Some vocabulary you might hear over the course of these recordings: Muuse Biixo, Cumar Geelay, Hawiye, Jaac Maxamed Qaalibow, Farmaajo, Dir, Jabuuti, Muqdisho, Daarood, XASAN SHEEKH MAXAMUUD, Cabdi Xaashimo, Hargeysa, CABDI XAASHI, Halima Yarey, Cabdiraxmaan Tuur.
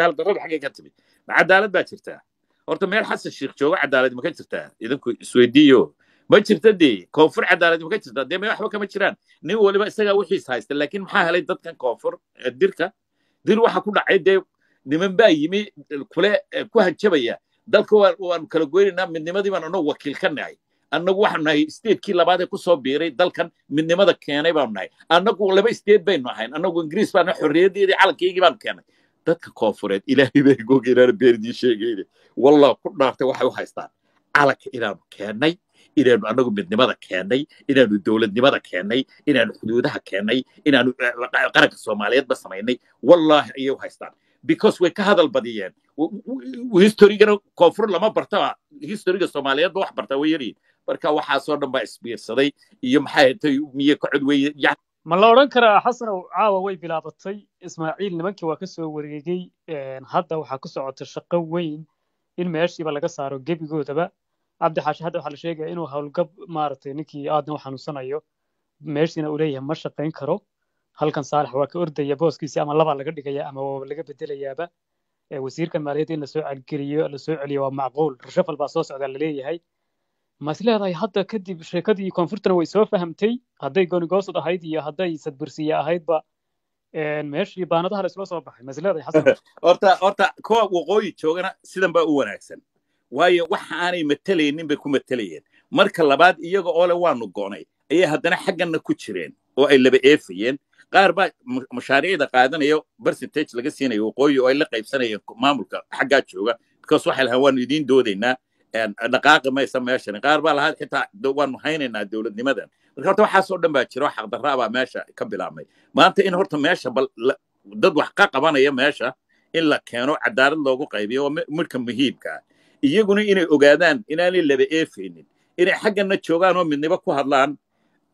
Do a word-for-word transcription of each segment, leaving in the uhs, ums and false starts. cadaalad darrada xagee ka timid ma cadaalad baa jirtaa horta meel xasan sheekh jooga cadaalad ma ka jirtaa idinku isweydiyo ma jirta dii koonfur cadaalad ma ka jirtaa deema waxba kama jiraan nin waliba isaga wixiis haysta laakiin maxaa helay dadkan koonfur dirka dir waxa ku dhacay dee niman baa yimi kule ku hajabaya dadka waan kala goynaa midnimadii baan anoo wakiil ka nahay annagu waxaan nahay state-kii labaad ee ku soo biiray dalkan midnimada keenay baan nahay annagu laba state bay nahay annagu ingiriis baan xorriyadeedii calankeygii baan keenay dadka koonfureed ilaahay bay googeynaar beerdii sheegayde wallah ku dhaaftay waxay u haystaan calanka inaanu keenay inaanu annagu midnimada keenay inaanu dowladnimada keenay inaanu xuduudaha keenay inaanu qaranka soomaaliyeedba samaynay wallaahi ayay u haystaan because way ka hadal badiyeen historiga koonfur lama bartaba historiga soomaaliyeed wax barta way yari marka waxa soo dhanba isbiirsaday iyo maxay tahay miye ka cod weeye ma la oran kara xasan caawa way bilaabatay ismaaciil nimankii waa ka soo wareegay een hadda waxa ku socota shaqo weyn in meeshiiba laga saaro gebigoodaba abdi xaashi hadda waxa la sheegay inuu hawlgab maartay ninkii aadan xanuunsanayo meeshiina u leeyahay ma shaqeyn karo halkan saalax waa ka ordaya booskiisa ama laba laga dhigaya ama laga bedelayaaba wasiirkan maaliyadda in la soo celgeliyo la soo celiyo waa macquul rashafal baa soo socda la leeyahay masleedahay hadda kadib sheekadii koonfurtana way soo fahamtay hadday goonigoosad ahayd iyo hadday sadbursiya ahaydba meeshii baanadaha la isla soo baxay masleedahay xasan horta horta kuwa waqooyi joogana sidan baa u wanaagsan waayo waxaanay matalaynin bay ku matalayeen marka labaad iyaga oo le waanu goonay ayay haddana xagganna ku jireen oo ay laba eefayeen qaar baa mashaariicda qaadanayo percentage laga siinayo waqooyi oo ay la qaybsanayeen maamulka xaggaa jooga because waxay lahaan waanu idiin doodaynaa dhaqaaqi maysa meeshan qaar baa lahaad xitaa waanu haynaynaa dowladnimadan marka horta waxaasoo dhan baa jiro xaqdarraa baa meesha ka bilaabmay maanta in horta meesha bal dad wax ka qabanaya meesha in la keeno cadaalad loogu qaybiyo waa midka muhiimka ah iyaguna inay ogaadaan inaanay laba eefaynin inay xagganna joogaan oo midnibo ku hadlaan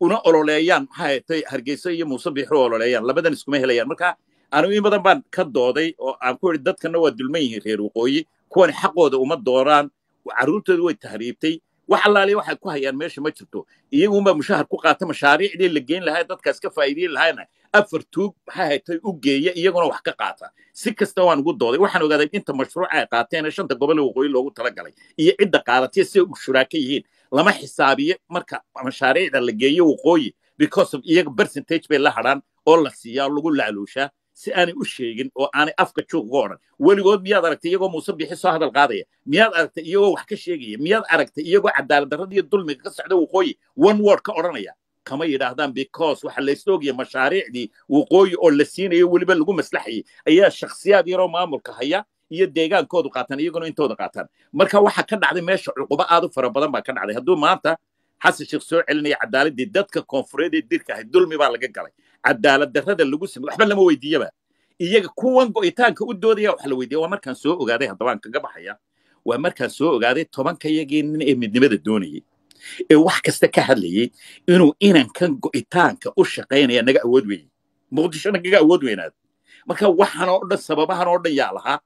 una ololeeyaan maxay tahay Hargeysa iyo Muuse Biixo ololeeyaan labadan iskuma helayaan marka anu in badan baan ka dooday oo aan ku yiri dadkana waa dulman yihiin reer waqooyi kuwan xaqooda uma dooraan carruurtoodu way tahriibtay waxa laaliyo waxa ku hayaan meesha ma jirto iyagu ma mushahar ku qaata mashaariicdii la geyn lahayd dadkaas ka faa'iideyn lahaayna afar tuug maxay tahay u geeya iyaguna wax ka qaata si kasta waan ugu dooday waxaan ogaaday inta mashruuc ay qaateen shanta gobol waqooyi loogu tala galay iyo cidda qaadatay si ay u shuraaka yihiin lama xisaabiye marka mashaariicda la geeyo waqooyi because of iyaga percentage bay la hadhaan oo la siiyaa lagu laaluushaa si aanay u sheegin oo aanay afka joog uga odhan weligood miyaad aragtay iyagoo muuse bixi soo hadal qaadaya miyaad aragtay iyagoo wax ka sheegaya miyaad aragtay iyagoo cadaalad darrada iyo dulmiga ka socda waqooyi one word ka odhanaya kama yidhaahdaan because waxa la isla ogaya mashaariicdii waqooyi oo la siinayo weliba lagu maslaxayay ayaa shakhsiyaad yaroo maamulka haya iyo deegaankoodu qaataan iyaguna intooda qaataan marka waxa ka dhacday meesha cuqubo aad u fara badan baa ka dhacday hadduu maanta xasan sheekh soo celinaya cadaaladdii dadka koonfureed ee dirka ahay dulmi baa laga galay cadaalad darrada lagu sameeyay waxba lama weydiiyaba iyaga kuwan go'itaanka u doodaya wax la weydiiyay waa markaan soo ogaaday haddaba aan kaga baxaya waa markaan soo ogaaday tobanka iyagii nin ee midnimada doonayay ee wax kasta ka hadlayay inuu inankan go'itaanka u shaqaynaya naga awood weyn muqdisho naga awood weynaad marka waxaan oo dhan sababahan oo dhan yaa lahaa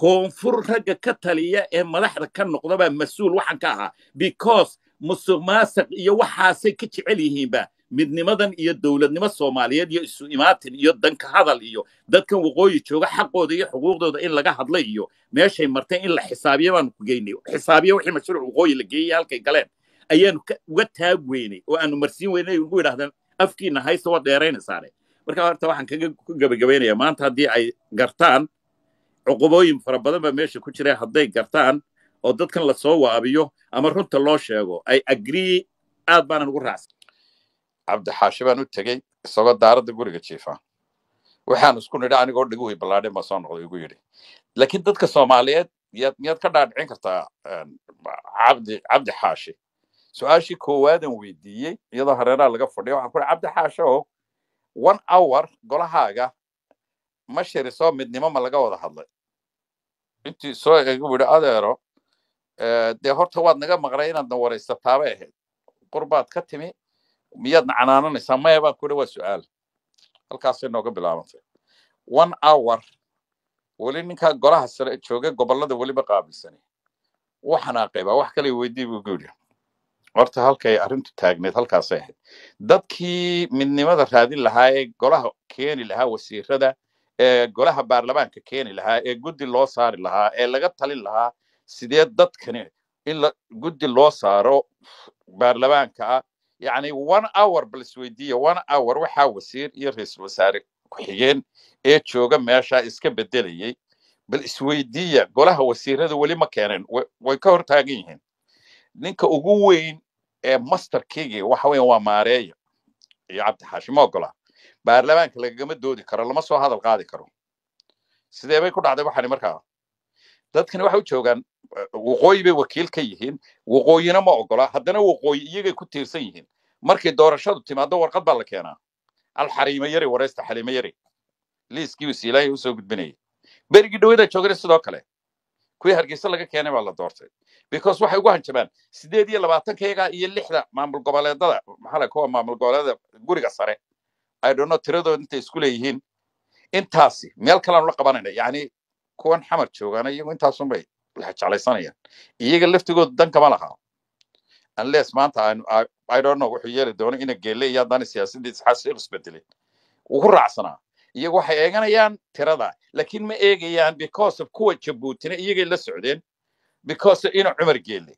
koonfur ragga ka taliya ee madaxda ka noqdaba mas'uul waxaan ka ahaa because musuq maasuq iyo waxaasay ka jecel yihiinba midnimadan iyo dowladnimo soomaaliyeed iyo isu imaatin iyo danka hadal iyo dadkan waqooyi jooga xaqooda iyo xuquuqdooda in laga hadlay iyo meeshay martay in la xisaabiyo baan ku geynay xisaabiyo wixii mashruuc waqooyi la geeyay halkay galeen ayaanu uga taag weynay oo aanu marsiin weynay ugu yidhaahdaan afkiina haysta waa dheeraynaysaane marka horta waxaan kaga gabagabeynayaa maanta haddii ay gartaan عقوبوين فربنا ما ماشي كتير هذي قرطان أو ضد كان لصوا أبيه أما رنت الله شيءه أي أجري أتبان نقول رأس عبد الحاشب أنا تجي صار دارد دقوري كشيفه وحنا نسكون هذا أنا قلت دقوي بلادي مصان قلت دقوري لكن ضد كصوماليات يات يات كذا عين كتا عبد عبد الحاشب سؤال شيء كواد ويدي يظهر لنا لقى فليه وأقول عبد الحاشب one hour قال حاجة ماشي رسام مدنيما ملقا وده حضلي أنتي سوي يقول هذا رو ده هرت هو نجا مغرينا نور استطابه قربات كتمي ميادنا عنانا نسمع يبقى كل وسؤال الكاسين نوجا بالعمل one hour ولين كا جراه السر شو جا قبل ده ولي بقابل سنة وحنا قبى وحكي لي ودي بقولي أرت هالكي أرنت تاجني هالكاسين دتكي مدنيما ده هذه اللي هاي جراه كين اللي هاي وسير هذا golaha baarlamaanka keeni lahaa ee guddi loo saari lahaa ee laga talin lahaa sidee dadkani in guddi loo saaro baarlamaanka يعني one hour بالسويدية one hour waxaa wasiir iyo ra'iisul wasaare ku xigeen ee jooga meesha iska bedelayay بالسويدية golaha wasiirada wali ma keenin way ka hortaagan yihiin ninka ugu weyn ee masterkiga waxa weyn waa Maareeyo iyo Cabdi Xaashimo Gola baarlamaanka lagama doodi karo lama soo hadal qaadi karo sidee bay ku dhacday waxaan markaa dadkani waxa u joogan waqooyi bay wakiil ka yihiin waqooyina ma ogola haddana waqooyi iyaga ku tiirsan yihiin markii doorashadu timaado warqad baa la keenaa al Halima Yarey wareysta Halima Yarey liiskii wasiilay u soo gudbinay berigi dhawada joogay sidoo kale kuwi Hargeysa laga keenay baa la doortay because waxay ugu hanjabaan sideed iyo labaatan-ka iyo lixda maamul goboleedada maxaa la kooba maamul goboleedada guriga sare I don't know tiradooda intay isku leeyihiin intaasi meel kale aan la qabanayna yani kuwan xamar joogana iyagu intaasun bay la jeclaysanayaan iyaga laftigooda dan kama laha unless maanta I don't know wuxuu yeeli doono ina geelay iyo dan siyaasadii isxaasi isbedelay ugu raacsanaa iyagu waxay eeganayaan tirada laakiin ma eegayaan because of kuwa Jabuutina iyaga la socdeen because ina Cumar Geelay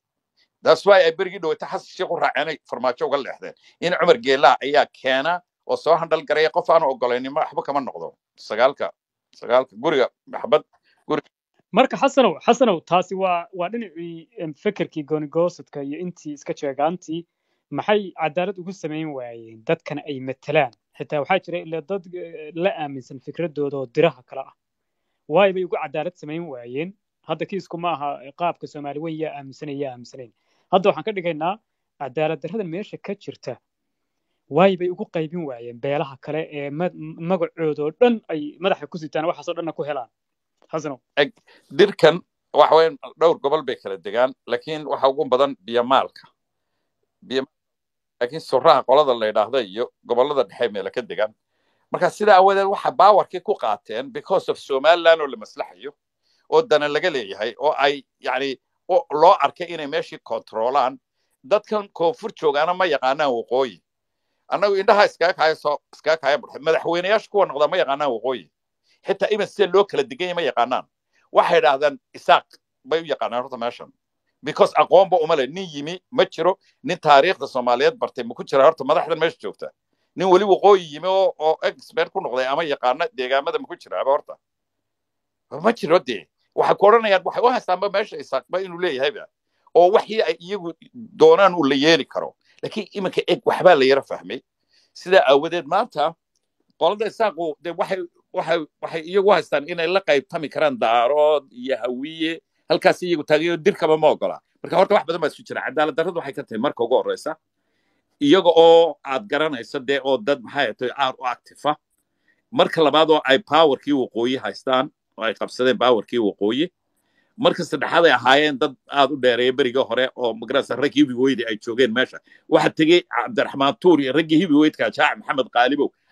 that's why ay berigi dhawta xas sheekhu raacnay farmaajo uga leexdeen in Cumar Geelay ayaa keena oo soo handal garay qof aan ogolayn ma waxba kama noqdo sagaalka sagaalka guriga maxbad marka xasanow xasanow taasi waa waa dhinacii fikirkii gooni-goosadka iyo intii iska jeegaantii maxay cadaalad ugu sameyn waayeen dadkan ay matalaan xitaa waxaa jira ilaa dad la aaminsan fikradooda oo diraha kala ah waay bay ugu cadaalad sameyn waayeen hadda kiisku ma aha qaabka Soomaali weyn yaa aaminsan yaa aaminsan hadda waxaan ka dhigaynaa cadaalad darrada meesha ka jirta waay bay ugu qaybin waayeen beelaha kale ee magacooda oo dhan ay madaxa ku sitaan waxa soo dhanna ku helaan حسنو ديركن وحوين دور قبل بكرة دجان لكن وحقوم بدن بيمالك بيم لكن سرعة قلادة اللي نهضي يو قبل هذا الحمية لكن دجان مركز سيدا أولا واحد باور كيكو قاتين because of سومال لانو لمصلحة يو ودنا اللي قلي هاي أو أي يعني أو لا أركيني ماشي كنترولان دت كان كفر شو أنا ما يقانا وقوي أنا وإنها سكاك هاي سكاك هاي مدحوين يشكون غدا ما يقانا وقوي حتى إما سير لوكل الدقيقة ما يقانان واحد هذا إساق ما يقانان رضا ماشان because أقوام بأمال نيجي متشرو نتاريخ الصوماليات برتين ما كنت شرحت ما راح لما يشوفته نقولي وقوي يمي أو أو إكسبير كون غدا أما يقانان دقيقة ما دام كنت شرحت برتا ما تشرو دي وحكورنا يا بوح وهستان بماش إساق ما ينولي هبي أو وحي يجو دونان واللي يري كرو لكن إما كأك وحبال اللي يرفهمي سيدا أودد ماتا قالوا إساقو ده وحي waxay waxay iyagu haystaan inay la qaybtami karaan daarood iyo hawiye halkaas iyagu taagay dirkaba ma ogola marka horta wax badan ma soo jira cadaalad darradu waxay ka tahay marka ugu horeysa iyaga oo aad garanayso de oo dad maxay tahay aar u active marka labaad oo ay powerkii waqooyi haystaan oo ay qabsadeen powerkii waqooyi marka saddexaad ay ahaayeen dad aad u dheereeyay bariga hore oo magarasa ragii hibiweydi ay joogeen meesha waxa tagay Cabdiraxmaan Tuur iyo ragii hibiweydka Jaac Maxamed Qaalibow